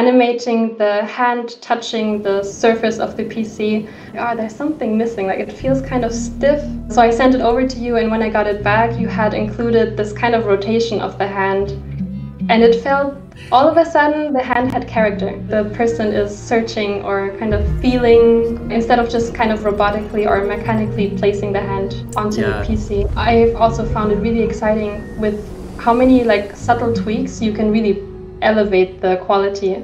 animating the hand touching the surface of the PC. There's something missing, like it feels kind of stiff. So I sent it over to you, and when I got it back, you had included this kind of rotation of the hand. And it felt, all of a sudden, the hand had character. The person is searching or kind of feeling, instead of just kind of robotically or mechanically placing the hand onto the PC. I've also found it really exciting with how many like subtle tweaks you can really elevate the quality.